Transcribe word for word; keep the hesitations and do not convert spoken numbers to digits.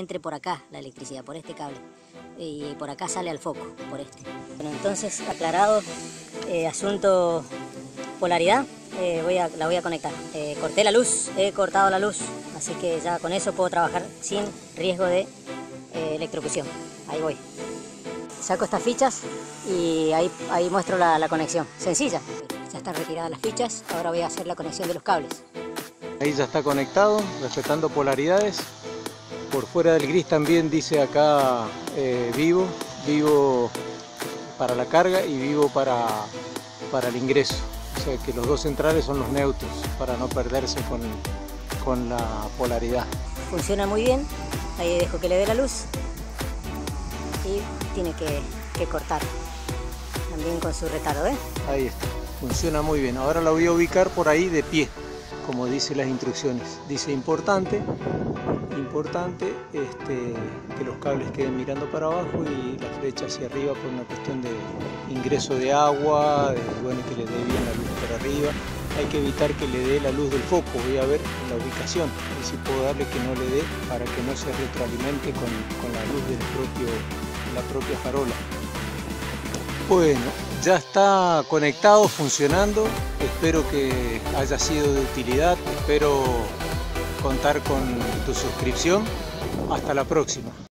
Entre por acá la electricidad, por este cable, y por acá sale al foco, por este. Bueno, entonces, aclarado eh, asunto polaridad, eh, voy a, la voy a conectar. Eh, corté la luz, he cortado la luz, así que ya con eso puedo trabajar sin riesgo de eh, electrocución. Ahí voy. Saco estas fichas y ahí, ahí muestro la, la conexión. Sencilla. Ya están retiradas las fichas, ahora voy a hacer la conexión de los cables. Ahí ya está conectado, respetando polaridades. Por fuera del gris también dice acá eh, vivo, vivo para la carga y vivo para, para el ingreso. O sea que los dos centrales son los neutros para no perderse con, con la polaridad. Funciona muy bien, ahí dejo que le dé la luz y tiene que, que cortar también con su retardo, ¿eh? Ahí está, funciona muy bien. Ahora la voy a ubicar por ahí de pie, como dice las instrucciones. Dice importante. Importante este, que los cables queden mirando para abajo y la flecha hacia arriba por una cuestión de ingreso de agua, de, bueno, que le dé bien la luz para arriba. Hay que evitar que le dé la luz del foco, voy a ver la ubicación, y si puedo darle que no le dé para que no se retroalimente con, con la luz del propio, la propia farola. Bueno, ya está conectado, funcionando, espero que haya sido de utilidad, espero contar con tu suscripción. Hasta la próxima.